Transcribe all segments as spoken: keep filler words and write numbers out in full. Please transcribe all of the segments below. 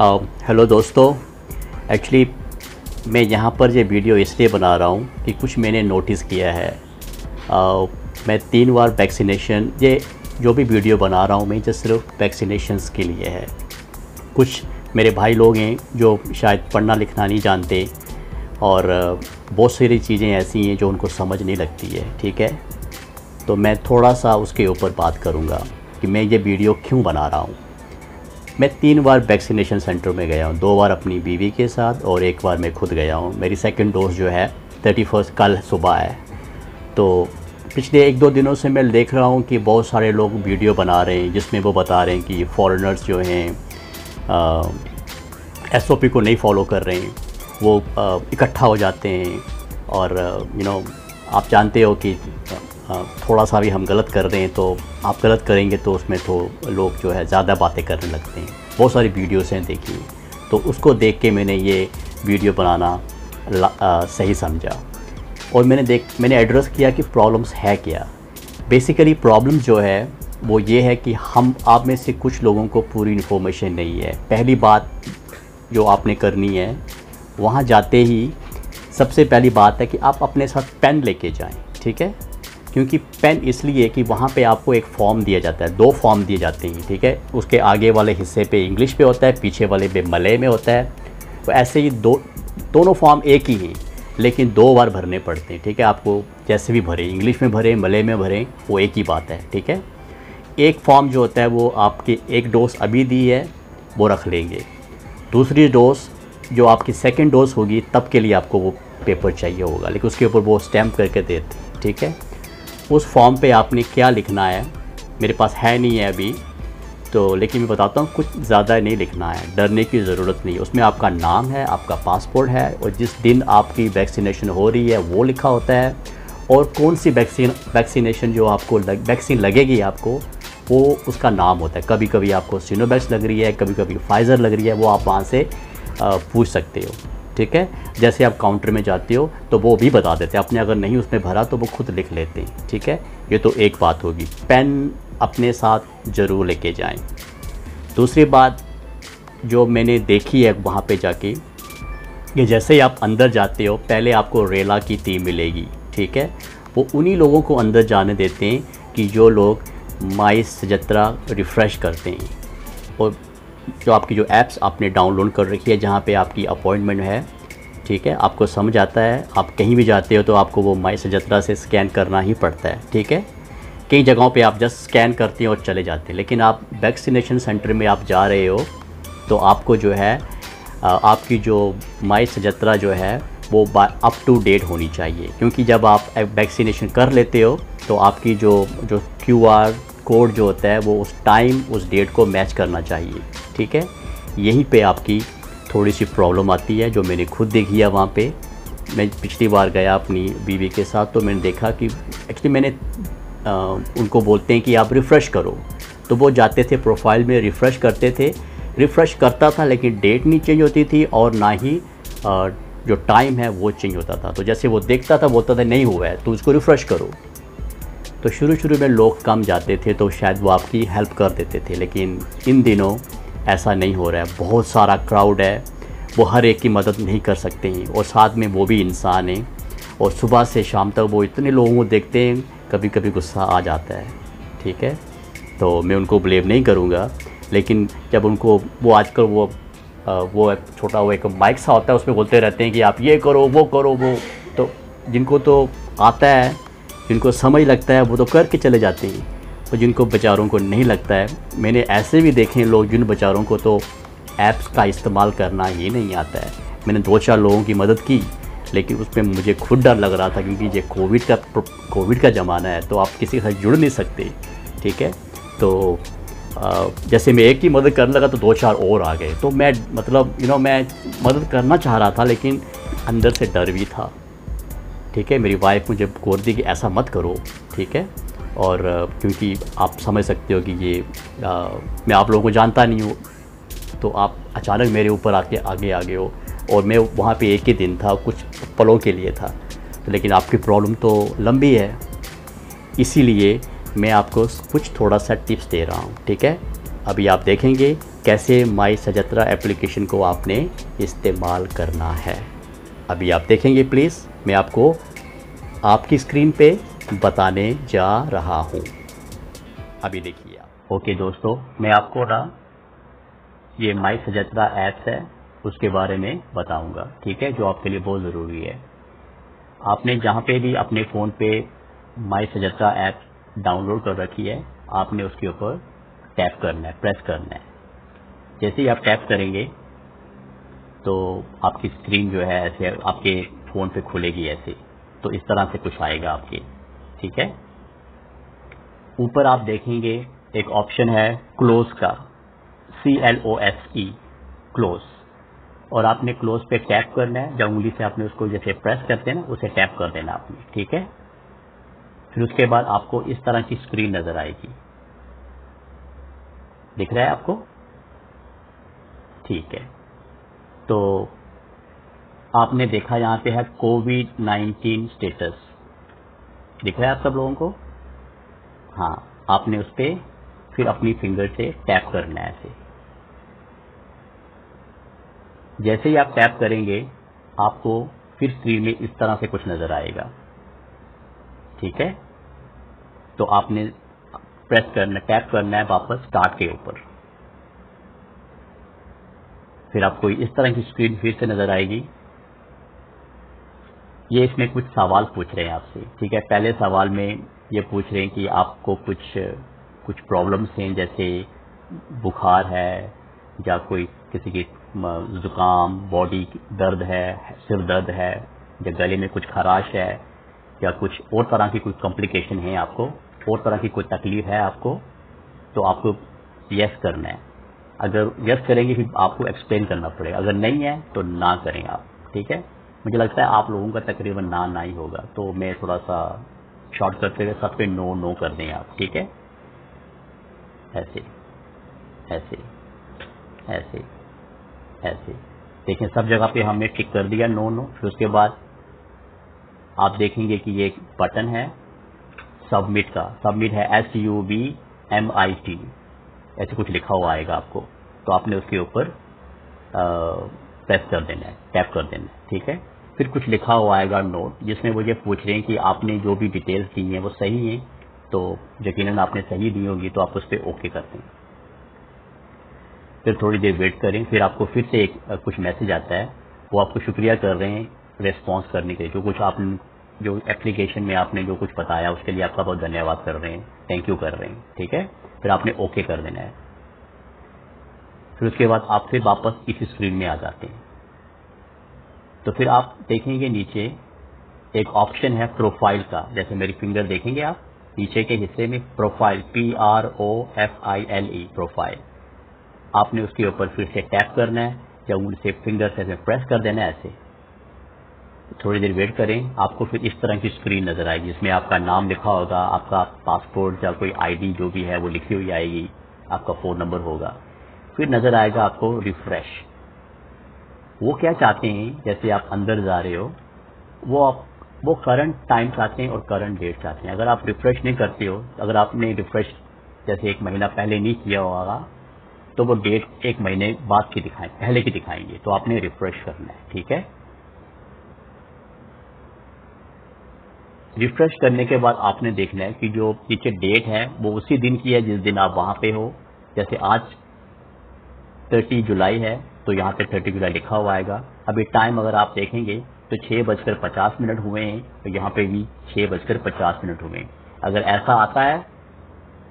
Hello दोस्तों, actually मैं यहाँ पर ये वीडियो इसलिए बना रहा हूँ कि कुछ मैंने नोटिस किया है। आ, मैं तीन बार वैक्सीनेशन, ये जो भी वीडियो बना रहा हूँ मैं ये सिर्फ वैक्सीनेशंस के लिए है। कुछ मेरे भाई लोग हैं जो शायद पढ़ना लिखना नहीं जानते और बहुत सारी चीज़ें ऐसी हैं जो उनको समझ नहीं लगती है, ठीक है। तो मैं थोड़ा सा उसके ऊपर बात करूँगा कि मैं ये वीडियो क्यों बना रहा हूँ। मैं तीन बार वैक्सीनेशन सेंटर में गया हूँ, दो बार अपनी बीवी के साथ और एक बार मैं खुद गया हूँ। मेरी सेकंड डोज जो है थर्टी फर्स्ट कल सुबह है। तो पिछले एक दो दिनों से मैं देख रहा हूँ कि बहुत सारे लोग वीडियो बना रहे हैं जिसमें वो बता रहे हैं कि फॉरेनर्स जो हैं एस ओ पी को नहीं फॉलो कर रहे हैं, वो इकट्ठा हो जाते हैं और यू नो आप जानते हो कि थोड़ा सा भी हम गलत कर रहे हैं तो आप गलत करेंगे तो उसमें तो लोग जो है ज़्यादा बातें करने लगते हैं। बहुत सारी वीडियोस हैं देखी, तो उसको देख के मैंने ये वीडियो बनाना आ, सही समझा। और मैंने देख मैंने एड्रेस किया कि प्रॉब्लम्स है क्या। बेसिकली प्रॉब्लम जो है वो ये है कि हम आप में से कुछ लोगों को पूरी इन्फॉर्मेशन नहीं है। पहली बात जो आपने करनी है, वहाँ जाते ही सबसे पहली बात है कि आप अपने साथ पेन लेके जाएँ, ठीक है। क्योंकि पेन इसलिए कि वहाँ पे आपको एक फॉर्म दिया जाता है, दो फॉर्म दिए जाते हैं, ठीक है। उसके आगे वाले हिस्से पे इंग्लिश पे होता है, पीछे वाले पे मलय में होता है। तो ऐसे ही दो दोनों फॉर्म एक ही हैं लेकिन दो बार भरने पड़ते हैं, ठीक है। आपको जैसे भी भरें, इंग्लिश में भरें मलय में भरें, वो एक ही बात है, ठीक है। एक फॉर्म जो होता है वो आपके एक डोज अभी दी है वो रख लेंगे, दूसरी डोज जो आपकी सेकेंड डोज होगी तब के लिए आपको वो पेपर चाहिए होगा, लेकिन उसके ऊपर वो स्टैम्प करके देते हैं, ठीक है। उस फॉर्म पे आपने क्या लिखना है, मेरे पास है नहीं है अभी तो, लेकिन मैं बताता हूँ कुछ ज़्यादा नहीं लिखना है, डरने की ज़रूरत नहीं है। उसमें आपका नाम है, आपका पासपोर्ट है और जिस दिन आपकी वैक्सीनेशन हो रही है वो लिखा होता है और कौन सी वैक्सीन वैक्सीनेशन जो आपको लग, वैक्सीन लगेगी आपको वो उसका नाम होता है। कभी कभी आपको सिनोवैक्स लग रही है, कभी कभी फाइज़र लग रही है, वो आप वहाँ से पूछ सकते हो, ठीक है। जैसे आप काउंटर में जाते हो तो वो भी बता देते हैं, आपने अगर नहीं उसमें भरा तो वो खुद लिख लेते हैं, ठीक है। ये तो एक बात होगी, पेन अपने साथ ज़रूर लेके जाएं। दूसरी बात जो मैंने देखी है वहाँ पे जाके कि जैसे ही आप अंदर जाते हो पहले आपको रेला की टीम मिलेगी, ठीक है। वो उन्हीं लोगों को अंदर जाने देते हैं कि जो लोग माई सजहत्रा रिफ़्रेश करते हैं और जो आपकी जो ऐप्स आपने डाउनलोड कर रखी है जहाँ पे आपकी अपॉइंटमेंट है, ठीक है। आपको समझ आता है, आप कहीं भी जाते हो तो आपको वो माई सजहत्रा से स्कैन करना ही पड़ता है, ठीक है। कई जगहों पे आप जस्ट स्कैन करते हैं और चले जाते हैं, लेकिन आप वैक्सीनेशन सेंटर में आप जा रहे हो तो आपको जो है आपकी जो माई सजहत्रा जो है वो अप टू डेट होनी चाहिए, क्योंकि जब आप वैक्सीनेशन कर लेते हो तो आपकी जो जो क्यू आर कोड जो होता है वो उस टाइम उस डेट को मैच करना चाहिए, ठीक है। यहीं पे आपकी थोड़ी सी प्रॉब्लम आती है जो मैंने खुद देखी है। वहाँ पे मैं पिछली बार गया अपनी बीवी के साथ तो मैंने देखा कि एक्चुअली मैंने आ, उनको बोलते हैं कि आप रिफ़्रेश करो तो वो जाते थे प्रोफाइल में रिफ़्रेश करते थे, रिफ़्रेश करता था लेकिन डेट नहीं चेंज होती थी और ना ही आ, जो टाइम है वो चेंज होता था। तो जैसे वो देखता था बोलता था नहीं हुआ है तो उसको रिफ़्रेश करो। तो शुरू शुरू में लोग कम जाते थे तो शायद वो आपकी हेल्प कर देते थे, लेकिन इन दिनों ऐसा नहीं हो रहा है। बहुत सारा क्राउड है, वो हर एक की मदद नहीं कर सकते हैं और साथ में वो भी इंसान हैं और सुबह से शाम तक वो इतने लोगों को देखते हैं, कभी कभी गुस्सा आ जाता है, ठीक है। तो मैं उनको ब्लेम नहीं करूँगा, लेकिन जब उनको वो आजकल वो वो एक छोटा वो एक माइक सा होता है उसमें बोलते रहते हैं कि आप ये करो वो करो वो, तो जिनको तो आता है जिनको समझ लगता है वो तो करके चले जाते हैं और जिनको बेचारों को नहीं लगता है, मैंने ऐसे भी देखे लोग जिन बेचारों को तो ऐप्स का इस्तेमाल करना ही नहीं आता है। मैंने दो चार लोगों की मदद की लेकिन उसमें मुझे खुद डर लग रहा था क्योंकि ये कोविड का कोविड का ज़माना है तो आप किसी से जुड़ नहीं सकते, ठीक है। तो जैसे मैं एक की मदद करने लगा तो दो चार और आ गए, तो मैं मतलब यू नो मैं मदद करना चाह रहा था लेकिन अंदर से डर भी था, ठीक है। मेरी वाइफ मुझे बोल दी कि ऐसा मत करो, ठीक है। और क्योंकि आप समझ सकते हो कि ये आ, मैं आप लोगों को जानता नहीं हूँ तो आप अचानक मेरे ऊपर आके आगे आगे हो और मैं वहाँ पे एक ही दिन था, कुछ पलों के लिए था, तो लेकिन आपकी प्रॉब्लम तो लंबी है, इसीलिए मैं आपको कुछ थोड़ा सा टिप्स दे रहा हूँ, ठीक है। अभी आप देखेंगे कैसे माई सजहत्रा एप्लीकेशन को आपने इस्तेमाल करना है। अभी आप देखेंगे प्लीज़, मैं आपको आपकी स्क्रीन पे बताने जा रहा हूँ। अभी देखिए आप। ओके दोस्तों, मैं आपको ना ये माई सजहत्रा ऐप्स है उसके बारे में बताऊंगा, ठीक है, जो आपके लिए बहुत ज़रूरी है। आपने जहाँ पे भी अपने फ़ोन पे माई सजहत्रा ऐप डाउनलोड कर रखी है, आपने उसके ऊपर टैप करना है, प्रेस करना है। जैसे ही आप टैप करेंगे तो आपकी स्क्रीन जो है ऐसे आपके फ़ोन पे खुलेगी, ऐसे तो इस तरह से कुछ आएगा आपके, ठीक है। ऊपर आप देखेंगे एक ऑप्शन है क्लोज का, C L O S E, close, और आपने क्लोज पे टैप करना है। जब उंगली से आपने उसको जैसे प्रेस करते हैं ना, उसे टैप कर देना आपने, ठीक है। फिर उसके बाद आपको इस तरह की स्क्रीन नजर आएगी, दिख रहा है आपको, ठीक है। तो आपने देखा यहाँ पे है कोविड नाइन्टीन स्टेटस, दिख रहा है आप सब लोगों को, हाँ। आपने उस पर फिर अपनी फिंगर से टैप करना है ऐसे। जैसे ही आप टैप करेंगे आपको फिर स्क्रीन में इस तरह से कुछ नजर आएगा, ठीक है। तो आपने प्रेस करना, टैप करना है वापस स्टार्ट के ऊपर। फिर आपको इस तरह की स्क्रीन फिर से नजर आएगी। ये इसमें कुछ सवाल पूछ रहे हैं आपसे, ठीक है। पहले सवाल में ये पूछ रहे हैं कि आपको कुछ कुछ प्रॉब्लम्स हैं, जैसे बुखार है या कोई किसी की जुकाम, बॉडी दर्द है, सिर दर्द है, या गले में कुछ खराश है, या कुछ और तरह की कुछ कॉम्प्लिकेशन है, आपको और तरह की कोई तकलीफ है आपको, तो आपको यस करना है। अगर यस करेंगे फिर आपको एक्सप्लेन करना पड़ेगा, अगर नहीं है तो ना करें आप, ठीक है। मुझे लगता है आप लोगों का तकरीबन ना ना ही होगा, तो मैं थोड़ा सा शॉर्ट करते हुए सब पे नो नो कर दें आप, ठीक है। ऐसे ऐसे ऐसे ऐसे देखें, सब जगह पे हमने टिक कर दिया नो नो। फिर उसके बाद आप देखेंगे कि ये एक बटन है सबमिट का, सबमिट है S U B M I T, ऐसे कुछ लिखा हुआ आएगा आपको, तो आपने उसके ऊपर प्रेस कर देना है, टैप कर देना है, ठीक है। फिर कुछ लिखा हुआ आएगा नोट, जिसमें वो ये पूछ रहे हैं कि आपने जो भी डिटेल्स दी हैं वो सही हैं, तो यकीनन आपने सही दी होगी, तो आप उस पर ओके करते हैं। फिर थोड़ी देर वेट करें, फिर आपको फिर से एक कुछ मैसेज आता है, वो आपको शुक्रिया कर रहे हैं रिस्पॉन्स करने के लिए, जो कुछ आपने जो एप्लीकेशन में आपने जो कुछ बताया उसके लिए आपका बहुत धन्यवाद कर रहे हैं, थैंक यू कर रहे हैं, ठीक है। फिर आपने ओके कर देना है। फिर उसके बाद आप फिर वापस इस स्क्रीन में आ जाते हैं। तो फिर आप देखेंगे नीचे एक ऑप्शन है प्रोफाइल का, जैसे मेरी फिंगर देखेंगे आप, नीचे के हिस्से में profile, P R O F I L E, profile, आपने उसके ऊपर फिर से टैप करना है, या उनसे फिंगर से प्रेस कर देना है ऐसे। थोड़ी देर वेट करें, आपको फिर इस तरह की स्क्रीन नजर आएगी, जिसमें आपका नाम लिखा होगा, आपका पासपोर्ट या कोई आईडी जो भी है वो लिखी हुई आएगी, आपका फ़ोन नंबर होगा। फिर नज़र आएगा आपको रिफ्रेश। वो क्या चाहते हैं, जैसे आप अंदर जा रहे हो वो आप वो करंट टाइम चाहते हैं और करंट डेट चाहते हैं। अगर आप रिफ्रेश नहीं करते हो, अगर आपने रिफ्रेश जैसे एक महीना पहले नहीं किया होगा, तो वो डेट एक महीने बाद की दिखाएं, पहले की दिखाएंगे, तो आपने रिफ्रेश करना है, ठीक है। रिफ्रेश करने के बाद आपने देखना है कि जो नीचे डेट है वो उसी दिन की है जिस दिन आप वहां पे हो। जैसे आज तीस जुलाई है, तो यहाँ पे तीस जुलाई लिखा हुआ आएगा। अभी टाइम अगर आप देखेंगे तो छः बजकर पचास मिनट हुए हैं, तो यहाँ पे भी छः बजकर पचास मिनट हुए हैं। अगर ऐसा आता है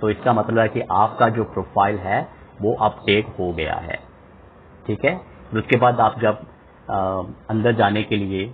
तो इसका मतलब है कि आपका जो प्रोफाइल है वो अपडेट हो गया है, ठीक है। उसके बाद आप जब आ, अंदर जाने के लिए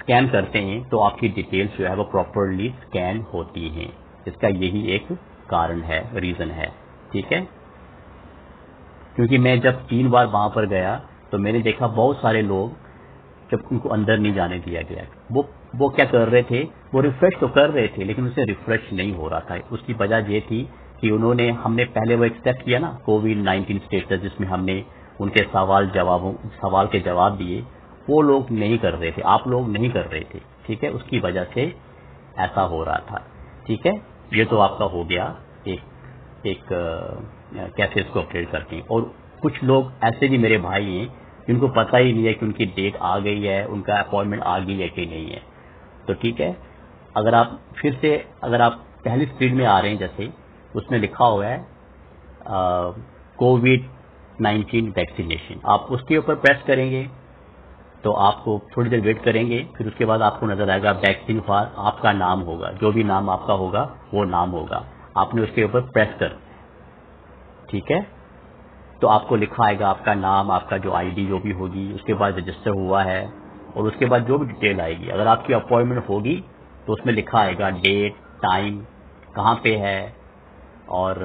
स्कैन करते हैं तो आपकी डिटेल्स जो है वो प्रॉपरली स्कैन होती हैं। इसका यही एक कारण है, रीज़न है, ठीक है। क्योंकि मैं जब तीन बार वहाँ पर गया तो मैंने देखा बहुत सारे लोग, जब उनको अंदर नहीं जाने दिया गया, वो वो क्या कर रहे थे, वो रिफ्रेश तो कर रहे थे लेकिन उसे रिफ्रेश नहीं हो रहा था। उसकी वजह ये थी कि उन्होंने, हमने पहले वो एक्सेप्ट किया ना कोविड नाइन्टीन स्टेटस, जिसमें हमने उनके सवाल जवाबों सवाल के जवाब दिए, वो लोग नहीं कर रहे थे, आप लोग नहीं कर रहे थे, ठीक है। उसकी वजह से ऐसा हो रहा था, ठीक है। ये तो आपका हो गया एक एक कैफेज को अपडेट करती हैं। और कुछ लोग ऐसे भी मेरे भाई हैं जिनको पता ही नहीं है कि उनकी डेट आ गई है, उनका अपॉइंटमेंट आ गई है कि नहीं है। तो ठीक है, अगर आप फिर से अगर आप पहली स्क्रीन में आ रहे हैं, जैसे उसमें लिखा हुआ है कोविड नाइन्टीन वैक्सीनेशन, आप उसके ऊपर प्रेस करेंगे तो आपको थोड़ी देर वेट करेंगे, फिर उसके बाद आपको नजर आएगा वैक्सीन फॉर, आपका नाम होगा, जो भी नाम आपका होगा वो नाम होगा, आपने उसके ऊपर प्रेस कर, ठीक है। तो आपको लिखा आएगा आपका नाम, आपका जो आईडी जो भी होगी, उसके बाद रजिस्टर हुआ है, और उसके बाद जो भी डिटेल आएगी, अगर आपकी अपॉइंटमेंट होगी तो उसमें लिखा आएगा डेट, टाइम, कहाँ पे है और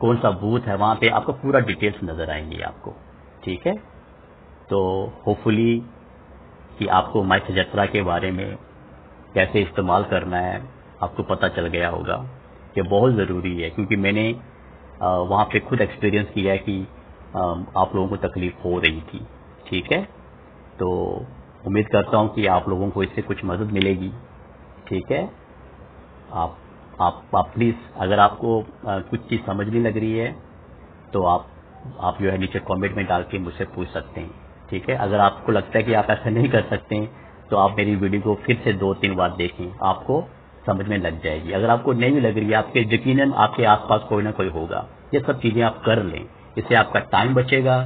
कौन सा बूथ है, वहाँ पे आपको पूरा डिटेल्स नजर आएंगी आपको, ठीक है। तो होपफुली कि आपको MySejahtera के बारे में कैसे इस्तेमाल करना है आपको पता चल गया होगा। ये बहुत ज़रूरी है क्योंकि मैंने वहाँ पे खुद एक्सपीरियंस किया है कि आप लोगों को तकलीफ हो रही थी, ठीक है। तो उम्मीद करता हूँ कि आप लोगों को इससे कुछ मदद मिलेगी, ठीक है। आप आप आप प्लीज़ अगर आपको आ, कुछ चीज़ समझ नहीं लग रही है तो आप आप जो है नीचे कमेंट में डाल के मुझसे पूछ सकते हैं, ठीक है। अगर आपको लगता है कि आप ऐसा नहीं कर सकते हैं तो आप मेरी वीडियो को फिर से दो तीन बार देखें, आपको समझ में लग जाएगी। अगर आपको नहीं लग रही है, आपके यकीनन आपके आसपास कोई ना कोई होगा, ये सब चीज़ें आप कर लें, इससे आपका टाइम बचेगा,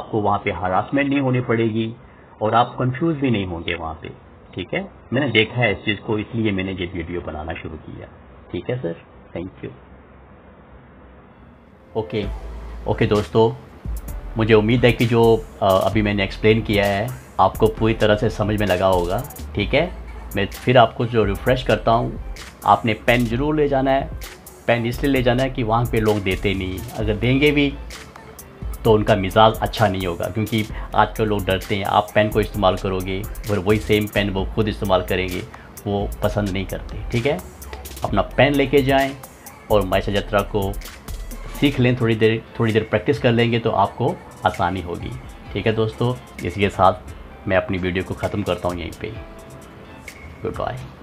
आपको वहाँ पे हरासमेंट नहीं होनी पड़ेगी और आप कंफ्यूज भी नहीं होंगे वहाँ पे, ठीक है। मैंने देखा है इस चीज़ को, इसलिए मैंने ये वीडियो बनाना शुरू किया, ठीक है sir, thank you. Okay okay दोस्तों, मुझे उम्मीद है कि जो अभी मैंने एक्सप्लेन किया है आपको पूरी तरह से समझ में लगा होगा, ठीक है। मैं फिर आपको जो रिफ़्रेश करता हूँ, आपने पेन ज़रूर ले जाना है। पेन इसलिए ले जाना है कि वहाँ पे लोग देते नहीं, अगर देंगे भी तो उनका मिजाज अच्छा नहीं होगा, क्योंकि आजकल लोग डरते हैं। आप पेन को इस्तेमाल करोगे और वही सेम पेन वो खुद इस्तेमाल करेंगे, वो पसंद नहीं करते, ठीक है। अपना पेन लेके जाएं और MySejahtera को सीख लें, थोड़ी देर थोड़ी देर प्रैक्टिस कर लेंगे तो आपको आसानी होगी, ठीक है दोस्तों। इसी के साथ मैं अपनी वीडियो को ख़त्म करता हूँ यहीं पे। Good bye.